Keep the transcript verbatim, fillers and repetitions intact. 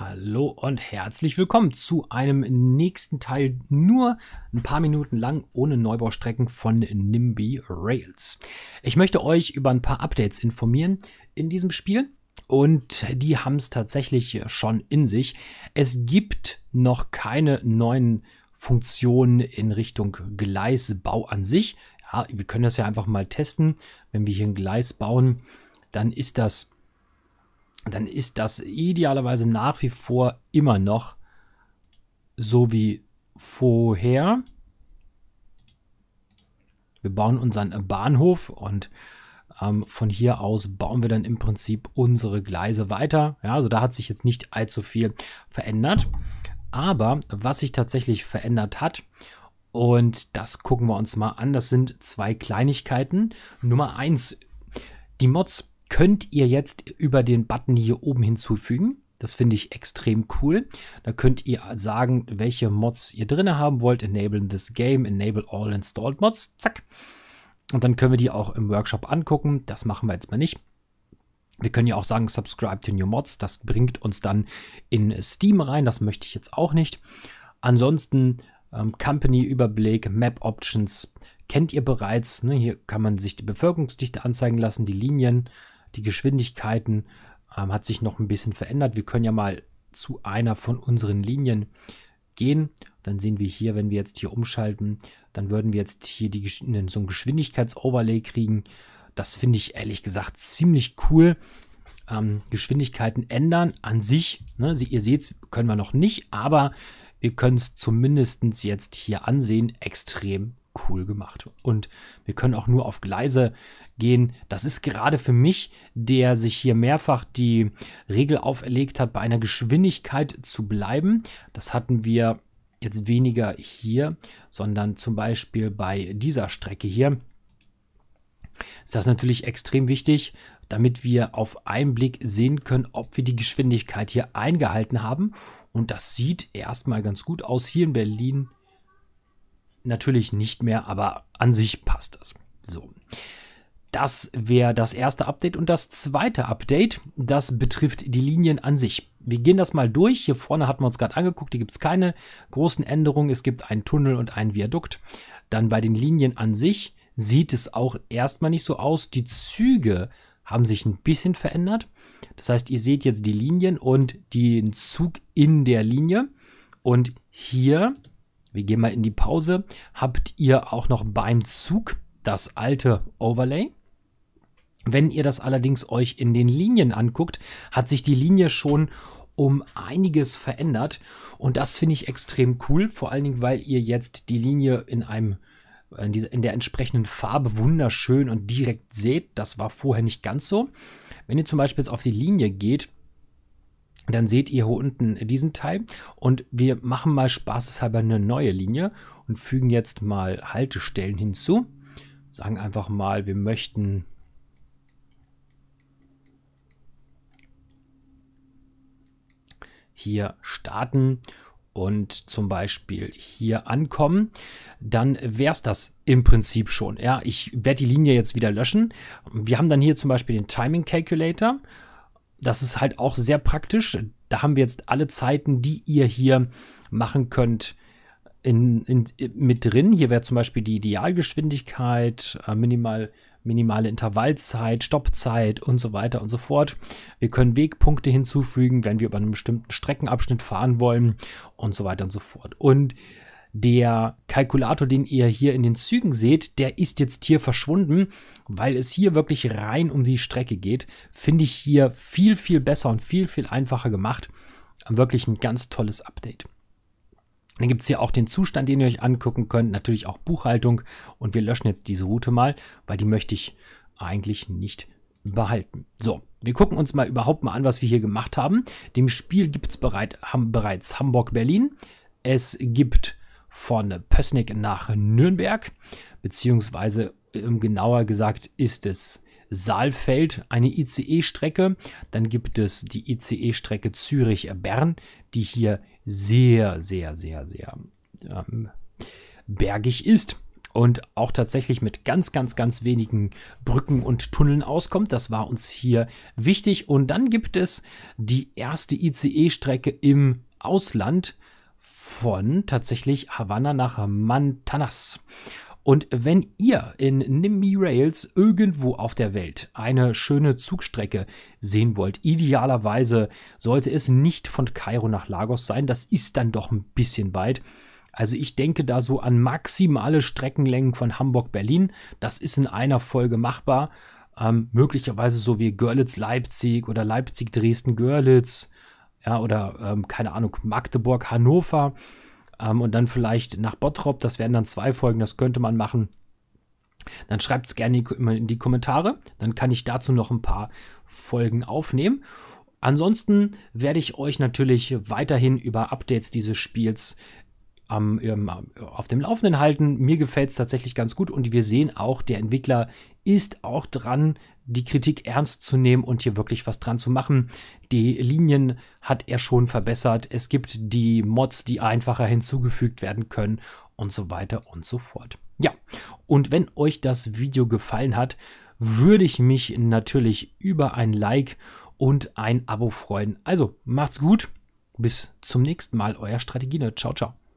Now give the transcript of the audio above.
Hallo und herzlich willkommen zu einem nächsten Teil, nur ein paar Minuten lang, ohne Neubaustrecken von NIMBY Rails. Ich möchte euch über ein paar Updates informieren in diesem Spiel und die haben es tatsächlich schon in sich. Es gibt noch keine neuen Funktionen in Richtung Gleisbau an sich. Ja, wir können das ja einfach mal testen. Wenn wir hier ein Gleis bauen, dann ist das... dann ist das idealerweise nach wie vor immer noch so wie vorher. Wir bauen unseren Bahnhof und ähm, von hier aus bauen wir dann im Prinzip unsere Gleise weiter. Ja, also da hat sich jetzt nicht allzu viel verändert. Aber was sich tatsächlich verändert hat, und das gucken wir uns mal an, das sind zwei Kleinigkeiten. Nummer eins, die Mods könnt ihr jetzt über den Button hier oben hinzufügen. Das finde ich extrem cool. Da könnt ihr sagen, welche Mods ihr drin haben wollt. Enable this game, enable all installed mods. Zack. Und dann können wir die auch im Workshop angucken. Das machen wir jetzt mal nicht. Wir können ja auch sagen, subscribe to new mods. Das bringt uns dann in Steam rein. Das möchte ich jetzt auch nicht. Ansonsten ähm, Company-Überblick, Map-Options kennt ihr bereits. Ne? Hier kann man sich die Bevölkerungsdichte anzeigen lassen, die Linien. Die Geschwindigkeiten ähm, hat sich noch ein bisschen verändert. Wir können ja mal zu einer von unseren Linien gehen. Dann sehen wir hier, wenn wir jetzt hier umschalten, dann würden wir jetzt hier die, so ein Geschwindigkeitsoverlay kriegen. Das finde ich ehrlich gesagt ziemlich cool. Ähm, Geschwindigkeiten ändern an sich, ne? Sie, ihr seht, können wir noch nicht, aber wir können es zumindest jetzt hier ansehen. Extrem cool gemacht. Und wir können auch nur auf Gleise gehen. Das ist gerade für mich, der sich hier mehrfach die Regel auferlegt hat, bei einer Geschwindigkeit zu bleiben. Das hatten wir jetzt weniger hier, sondern zum Beispiel bei dieser Strecke hier. Ist das natürlich extrem wichtig, damit wir auf einen Blick sehen können, ob wir die Geschwindigkeit hier eingehalten haben. Und das sieht erstmal ganz gut aus. Hier in Berlin natürlich nicht mehr, aber an sich passt das. So, das wäre das erste Update. Und das zweite Update, das betrifft die Linien an sich. Wir gehen das mal durch. Hier vorne hatten wir uns gerade angeguckt, hier gibt es keine großen Änderungen. Es gibt einen Tunnel und einen Viadukt. Dann bei den Linien an sich sieht es auch erstmal nicht so aus. Die Züge haben sich ein bisschen verändert. Das heißt, ihr seht jetzt die Linien und den Zug in der Linie. Und hier... wir gehen mal in die Pause. Habt ihr auch noch beim Zug das alte Overlay? Wenn ihr das allerdings euch in den Linien anguckt, hat sich die Linie schon um einiges verändert. Und das finde ich extrem cool. Vor allen Dingen, weil ihr jetzt die Linie in einem, in dieser, in der entsprechenden Farbe wunderschön und direkt seht. Das war vorher nicht ganz so. Wenn ihr zum Beispiel jetzt auf die Linie geht, dann seht ihr hier unten diesen Teil und wir machen mal spaßeshalber eine neue Linie und fügen jetzt mal Haltestellen hinzu. Sagen einfach mal, wir möchten hier starten und zum Beispiel hier ankommen, dann wäre es das im Prinzip schon. Ja, ich werde die Linie jetzt wieder löschen. Wir haben dann hier zum Beispiel den Timing Calculator. Das ist halt auch sehr praktisch. Da haben wir jetzt alle Zeiten, die ihr hier machen könnt, in, in, mit drin. Hier wäre zum Beispiel die Idealgeschwindigkeit, minimal, minimale Intervallzeit, Stoppzeit und so weiter und so fort. Wir können Wegpunkte hinzufügen, wenn wir über einen bestimmten Streckenabschnitt fahren wollen und so weiter und so fort. Und der Kalkulator, den ihr hier in den Zügen seht, der ist jetzt hier verschwunden, weil es hier wirklich rein um die Strecke geht. Finde ich hier viel, viel besser und viel, viel einfacher gemacht. Wirklich ein ganz tolles Update. Dann gibt es hier auch den Zustand, den ihr euch angucken könnt. Natürlich auch Buchhaltung. Und wir löschen jetzt diese Route mal, weil die möchte ich eigentlich nicht behalten. So, wir gucken uns mal überhaupt mal an, was wir hier gemacht haben. Dem Spiel gibt es bereit, haben bereits Hamburg-Berlin. Es gibt... von Pößnick nach Nürnberg, beziehungsweise ähm, genauer gesagt ist es Saalfeld, eine I C E-Strecke. Dann gibt es die I C E-Strecke Zürich-Bern, die hier sehr, sehr, sehr, sehr ähm, bergig ist. und auch tatsächlich mit ganz, ganz, ganz wenigen Brücken und Tunneln auskommt. Das war uns hier wichtig. Und dann gibt es die erste I C E-Strecke im Ausland von tatsächlich Havanna nach Mantanas. Und wenn ihr in NIMBY Rails irgendwo auf der Welt eine schöne Zugstrecke sehen wollt, idealerweise sollte es nicht von Kairo nach Lagos sein. Das ist dann doch ein bisschen weit. Also ich denke da so an maximale Streckenlängen von Hamburg-Berlin. Das ist in einer Folge machbar. Ähm, möglicherweise so wie Görlitz-Leipzig oder Leipzig-Dresden-Görlitz. Ja, oder ähm, keine Ahnung, Magdeburg-Hannover. Um, und dann vielleicht nach Bottrop, das wären dann zwei Folgen, das könnte man machen. Dann schreibt es gerne in die Kommentare, dann kann ich dazu noch ein paar Folgen aufnehmen. Ansonsten werde ich euch natürlich weiterhin über Updates dieses Spiels um, um, auf dem Laufenden halten. Mir gefällt es tatsächlich ganz gut und wir sehen auch, der Entwickler ist auch dran, die Kritik ernst zu nehmen und hier wirklich was dran zu machen. Die Linien hat er schon verbessert. Es gibt die Mods, die einfacher hinzugefügt werden können und so weiter und so fort. Ja, und wenn euch das Video gefallen hat, würde ich mich natürlich über ein Like und ein Abo freuen. Also macht's gut, bis zum nächsten Mal, euer Strategienerd. Ciao, ciao.